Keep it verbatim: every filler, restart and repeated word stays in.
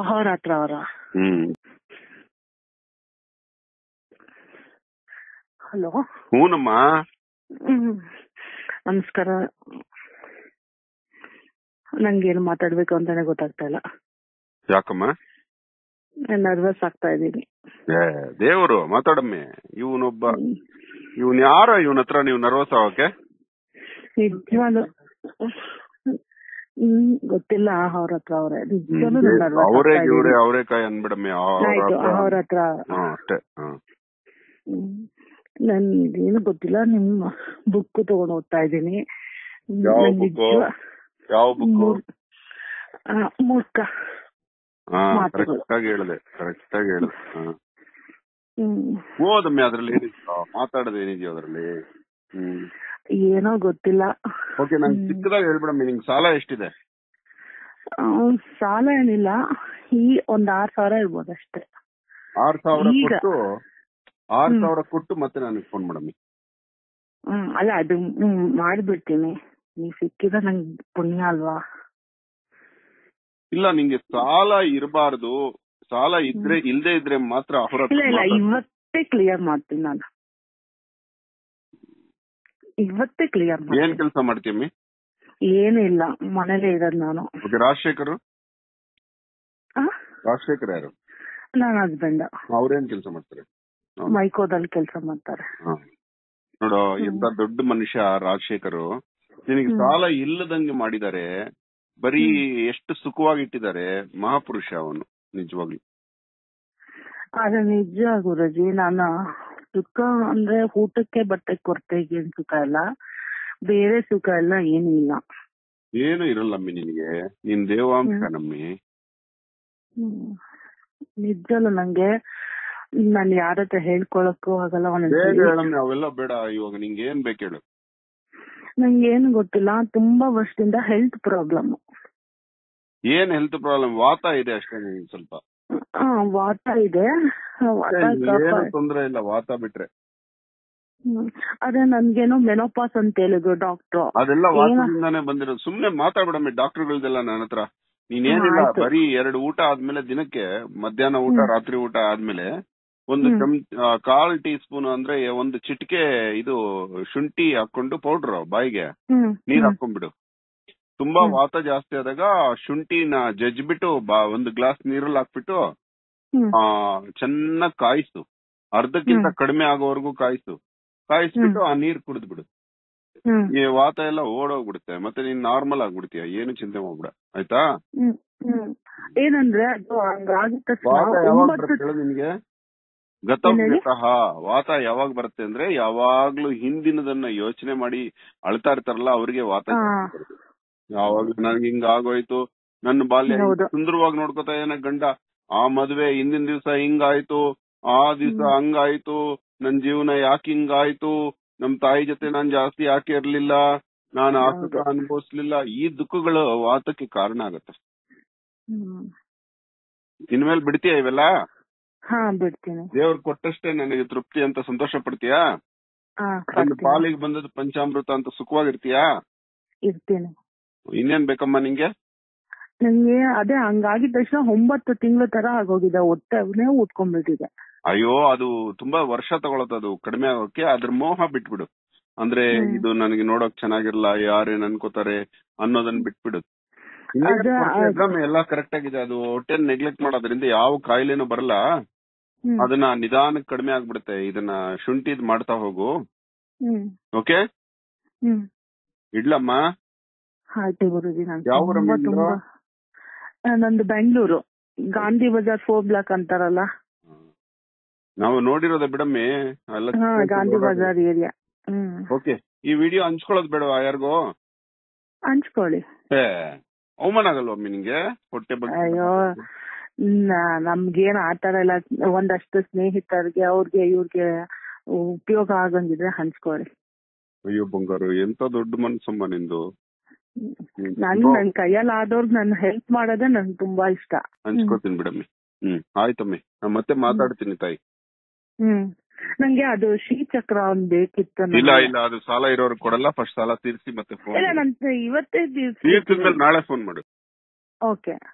ಅಹೋರಾತ್ರ ಅವರ? ಹ್ಮ್. ಹಲೋ. ಹೂನಮ್ಮ. ನಮಸ್ಕಾರ. ನಂಗೆ ಏನು ಮಾತಾಡ್ಬೇಕು ಅಂತಾನೆ ಗೊತ್ತಾಗ್ತಾ ಇಲ್ಲ. ಯಾಕಮ್ಮ? ನಾನು ನರ್ವಸ್ ಆಗ್ತಾ ಇದ್ದೀನಿ. ದೇವರು ಮಾತಾಡಮ್ಮೆ, ಇವನೊಬ್ಬ ಇವನ್ ಯಾರೋ, ಇವನ ಹತ್ರ ನೀವು ನರ್ವಸ್ ಆಗೋಕೆ? ನಿಜವಾಗ್ಲೂ ಗೊತ್ತಿಲ್ಲ, ಅವ್ರ ಹತ್ರ ಅವರೇ ನಿಜವಾಗ್ಲೂ ಅವರೇಕಾಯಿ ಅನ್ಬಿಡಮ್ಮೆ, ಅವ್ರ ಹತ್ರ ಅಷ್ಟೇ. ನನ್ ಏನು ಗೊತ್ತಿಲ್ಲ, ನಿಮ್ಮ ಬುಕ್ ತಗೊಂಡ್ ಓದ್ತಾ ಇದ್ದೀನಿ. ಯಾವ ಬುಕ್? ಮೂರ್ಖ. ಕರೆಕ್ಟ್ ಆಗಿ ಹೇಳಿದೆ, ಕರೆಕ್ಟ್ ಆಗಿ ಹೇಳಿದೆ. ಓದಮ್ಮೆ, ಅದ್ರಲ್ಲಿ ಏನಿದೆಯೋ ಮಾತಾಡೋದು, ಏನಿದೆಯೋ ಅದ್ರಲ್ಲಿ. ಏನೋ ಗೊತ್ತಿಲ್ಲ. ಓಕೆ, ನಾನು ಚಿಕ್ಕದಾಗಿ ಹೇಳ್ಬಿಡಮ್ಮೆ, ನಿಮ್ಗೆ ಸಾಲ ಎಷ್ಟಿದೆ? ಸಾಲ ಏನಿಲ್ಲ, ಈ ಒಂದ್ ಆರ್ ಸಾವಿರ ಇರ್ಬೋದು ಅಷ್ಟೇ. ಆರ್ ಸಾವಿರ ಕೊಟ್ಟು ಆರ್ ಸಾವಿರ ಕೊಟ್ಟು ಮತ್ತೆ ನನಗೆ ಫೋನ್ ಮಾಡಮ್ಮಿ. ಹ್ಮ್, ಅಲ್ಲ ಅದು ಮಾಡ್ಬಿಡ್ತೀನಿ. ನೀವ್ ಸಿಕ್ಕಿದ ನಂಗೆ ಪುಣ್ಯ ಅಲ್ವಾ? ಇಲ್ಲ, ನಿಂಗೆ ಸಾಲ ಇರಬಾರ್ದು, ಸಾಲ ಇದ್ರೆ ಇಲ್ಲದೆ ಇದ್ರೆ ಮಾತ್ರ. ಇಲ್ಲ, ಇವತ್ತೇ ಕ್ಲಿಯರ್ ಮಾಡ್ತೀನಿ ನಾನು, ಇವತ್ತೇ ಕ್ಲಿಯರ್ ಮಾಡ್ತೀನಿ. ಏನ್ ಕೆಲಸ ಮಾಡ್ತೀಯಮ್ಮಿ? ಏನು ಇಲ್ಲ, ಮನೇಲೇ ಇರೋದು ನಾನು. ರಾಜಶೇಖರ್ ರಾಜಶೇಖರ್ ಯಾರು? ನನ್ನ ಹಸ್ಬೆಂಡ್. ಅವ್ರೇನ್ ಕೆಲಸ ಮಾಡ್ತಾರೆ? ಮೈಕೋದಲ್ಲಿ ಕೆಲಸ ಮಾಡ್ತಾರೆ. ನೋಡು, ಎಂತ ದೊಡ್ಡ ಮನುಷ್ಯ ರಾಜಶೇಖರ್. ನಿನಗೆ ಸಾಲ ಇಲ್ಲದಂಗೆ ಮಾಡಿದ್ದಾರೆ, ಬರೀ ಎಷ್ಟು ಸುಖವಾಗಿಟ್ಟಿದ್ದಾರೆ. ಮಹಾಪುರುಷ ಅವನು ನಿಜವಾಗ್ಲು. ಅದ ನಿಜ ಗುರೂಜಿ, ನಾನು ಸುಖ ಅಂದ್ರೆ ಊಟಕ್ಕೆ ಬಟ್ಟೆ ಕೊರತೆಗೆ ಸುಖ ಇಲ್ಲ, ಬೇರೆ ಸುಖ ಇಲ್ಲ, ಏನೂ ಇಲ್ಲ, ಏನು ಇರಲ್ಲಮ್ಮಿ ನಿನಗೆ. ನಿನ್ ದೇವಾಂಶ ನಮ್ಮಿ. ನಿಜಲ್ಲ, ನಂಗೆ ನಾನು ಯಾರ ಹತ್ರ ಹೇಳ್ಕೊಳಕ್ಕೂ ಆಗಲ್ಲ. ಅವೆಲ್ಲ ಬೇಡ, ಇವಾಗ ನಿಂಗೆ ಏನ್ ಬೇಕು ಹೇಳು. ನಂಗೇನು ಗೊತ್ತಿಲ್ಲ, ತುಂಬಾ ವರ್ಷದಿಂದ ಹೆಲ್ತ್ ಪ್ರಾಬ್ಲಮ್. ಏನ್ ಹೆಲ್ತ್ ಪ್ರಾಬ್ಲಮ್? ವಾತ ಇದೆ ಅಷ್ಟೇ, ಸ್ವಲ್ಪ ವಾತ ಇದೆ. ತೊಂದ್ರೆ ಇಲ್ಲ, ವಾತ ಬಿಟ್ರೆ. ಅದೇ ನನ್ಗೇನೋ ಮೆನೋಪಾಸ್ ಅಂತ ಹೇಳಿದ್ರು ಡಾಕ್ಟ್ರು. ಅದೆಲ್ಲ ವಾತದಿಂದಾನೇ ಬಂದಿರೋದು. ಸುಮ್ನೆ ಮಾತಾಡ್ಬಿಡಮ್ಮೆ ಡಾಕ್ಟರ್ಗಳದೆಲ್ಲ ನನ್ನ ಹತ್ರ. ನೀನೇನಿಲ್ಲ, ಬರೀ ಎರಡು ಊಟ ಆದ್ಮೇಲೆ, ದಿನಕ್ಕೆ ಮಧ್ಯಾಹ್ನ ಊಟ ರಾತ್ರಿ ಊಟ ಆದ್ಮೇಲೆ ಒಂದು ಕಾಲ್ ಟೀ ಸ್ಪೂನ್ ಅಂದ್ರೆ ಒಂದು ಚಿಟಿಕೆ ಇದು ಶುಂಠಿ ಹಾಕೊಂಡು ಪೌಡರ್ ಬಾಯಿಗೆ ನೀರ್ ಹಾಕೊಂಡ್ಬಿಡು. ತುಂಬಾ ವಾತ ಜಾಸ್ತಿ ಆದಾಗ ಶುಂಠಿನ ಜಜ್ಬಿಟ್ಟು ಒಂದು ಗ್ಲಾಸ್ ನೀರಲ್ಲಿ ಹಾಕ್ಬಿಟ್ಟು ಆ ಚೆನ್ನಾಗ್ ಕಾಯಿಸು. ಅರ್ಧಕ್ಕಿಂತ ಕಡಿಮೆ ಆಗೋವರೆಗೂ ಕಾಯಿಸು. ಕಾಯಿಸ್ಬಿಟ್ಟು ಆ ನೀರ್ ಕುಡಿದ್ಬಿಡು. ಈ ವಾತ ಎಲ್ಲ ಓಡೋಗ್ಬಿಡುತ್ತೆ, ಮತ್ತೆ ನೀನ್ ನಾರ್ಮಲ್ ಆಗ್ಬಿಡ್ತೀಯ. ಏನು ಚಿಂತೆ ಮಾಡ್ಬಿಡ, ಆಯ್ತಾ? ಏನಂದ್ರೆ ನಿನ್ಗೆ ಗತವ್ಯತಃ ವಾತ ಯಾವಾಗ ಬರುತ್ತೆ ಅಂದ್ರೆ, ಯಾವಾಗ್ಲೂ ಹಿಂದಿನದನ್ನ ಯೋಚನೆ ಮಾಡಿ ಅಳ್ತಾ ಇರ್ತಾರಲ್ಲ ಅವ್ರಿಗೆ ವಾತ. ಯಾವಾಗ ನನ್ಗೆ ಹಿಂಗ ಆಗೋಯ್ತು, ನನ್ನ ಬಾಲ್ಯ ಸುಂದರವಾಗಿ ನೋಡ್ಕೊತಾ ಏನ ಗಂಡ, ಆ ಮದ್ವೆ ಹಿಂದಿನ ದಿವ್ಸ ಹಿಂಗಾಯ್ತು, ಆ ದಿವ್ಸ ಹಂಗಾಯ್ತು, ನನ್ ಜೀವನ ಯಾಕೆ ಹಿಂಗಾಯ್ತು, ನಮ್ ತಾಯಿ ಜೊತೆ ನಾನ್ ಜಾಸ್ತಿ ಯಾಕೆ ಇರ್ಲಿಲ್ಲ, ನಾನು ಆ ಸುಖ ಅನುಭವಿಸ್ಲಿಲ್ಲ. ಈ ದುಃಖಗಳು ವಾತಕ್ಕೆ ಕಾರಣ ಆಗತ್ತೆ. ಇನ್ಮೇಲೆ ಬಿಡ್ತೀಯ ಇವೆಲ್ಲ? ಹಾ, ಬಿಡ್ತೀನಿ. ದೇವ್ರು ಕೊಟ್ಟಷ್ಟೇ ನನಗೆ ತೃಪ್ತಿ ಅಂತ ಸಂತೋಷ ಪಡ್ತೀಯಾ? ಪಾಲಿಗೆ ಬಂದದ್ದು ಪಂಚಾಮೃತ ಅಂತ ಸುಖವಾಗಿರ್ತೀಯಾ? ಇರ್ತೀನಿ. ಇನ್ನೇನ್ ಬೇಕಮ್ಮ ನಿಂಗೆ? ನಂಗೆ ಅದೇ ಹಂಗಾಗಿದ ತಕ್ಷಣ ಒಂಬತ್ತು ತಿಂಗಳ ತರ ಆಗೋಗಿದೆ, ಹೊಟ್ಟೆನೇ ಊದ್ಕೊಂಡ್ಬಿಟ್ಟಿದೆ. ಅಯ್ಯೋ, ಅದು ತುಂಬಾ ವರ್ಷ ತಗೊಳತ್ತದು ಕಡಿಮೆ ಆಗೋಕೆ. ಅದ್ರ ಮೋಹ ಬಿಟ್ಬಿಡು. ಅಂದ್ರೆ ಇದು ನನಗೆ ನೋಡೋಕ್ ಚೆನ್ನಾಗಿರ್ಲ, ಯಾರೇನ್ ಅನ್ಕೋತಾರೆ ಅನ್ನೋದನ್ನ ಬಿಟ್ಬಿಡು. ಎಲ್ಲಾ ಕರೆಕ್ಟ್ ಆಗಿದೆ. ಅದು ಹೊಟ್ಟೆ ನೆಗ್ಲೆಕ್ಟ್ ಮಾಡೋದ್ರಿಂದ ಯಾವ ಕಾಯಿಲೆನೂ ಬರಲ್ಲ. ಅದನ್ನ ನಿಧಾನಕ್ಕೆ ಕಡಿಮೆ ಆಗ್ಬಿಡುತ್ತೆ. ಇದನ್ನ ಶುಂಠಿ ಮಾಡ್ತಾ ಹೋಗು. ಓಕೆ, ಇಡ್ಲಮ್ಮ? ನಂದು ಬೆಂಗಳೂರು, ಗಾಂಧಿ ಬಜಾರ್ ಫೋರ್ ಬ್ಲಾಕ್ ಅಂತಾರಲ್ಲ. ನಾವು ನೋಡಿರೋದ ಬಿಡಮ್ಮೆ, ಗಾಂಧಿ ಬಜಾರ್ ಏರಿಯಾ. ಓಕೆ, ಈ ವಿಡಿಯೋ ಹಂಚ್ಕೊಳ್ಳೋದ್ ಬೇಡವಾ ಯಾರಿಗೂ? ಹಂಚ್ಕೊಳ್ಳಿ. ಅವಮಾನ ಆಗಲ್ವಮ್ಮಿ ನಿಂಗೆ ಹೊಟ್ಟೆ ಬಗ್ಗೆ? ಅಯ್ಯೋ, ನಮ್ಗೇನ್ ಆತರ ಎಲ್ಲ. ಒಂದಷ್ಟು ಸ್ನೇಹಿತರಿಗೆ ಅವ್ರಿಗೆ ಇವ್ರಿಗೆ ಉಪಯೋಗ ಆಗಂಗಿದ್ರೆ ಹಂಚ್ಕೊಳ್ಳಿ. ಅಯ್ಯೋ ಬಂಗಾರು, ಎಂತ ದೊಡ್ಡ ಮನ್ಸಮ್ಮ ನಿಂದು. ನಾನು ನನ್ ಕೈಯಲ್ಲಿ ಆದವ್ರಿಗೆ ನಾನು ಹೆಲ್ಪ್ ಮಾಡೋದೇ ನನ್ ತುಂಬಾ ಇಷ್ಟ. ಹಂಚ್ಕೊತೀನಿ ಬಿಡಮ್ಮಿ. ಹ್ಮ್, ಆಯ್ತಮ್ಮಿ, ನಾ ಮತ್ತೆ ಮಾತಾಡ್ತೀನಿ ತಾಯಿ. ಹ್ಮ್, ನಂಗೆ ಅದು ಶ್ರೀಚಕ್ರ ಒಂದ್ ಬೇಕಿತ್ತು. ಇಲ್ಲ ಇಲ್ಲ, ಅದು ಸಾಲ ಇರೋರು ಕೊಡಲ್ಲ. ಫಸ್ಟ್ ಸಾಲ ತೀರಿಸಿ ಮತ್ತೆ ಫೋನ್. ಇವತ್ತೇ ತೀರ್ಸಿದ್ಮೇಲೆ ನಾಳೆ ಫೋನ್ ಮಾಡು. ಓಕೆ.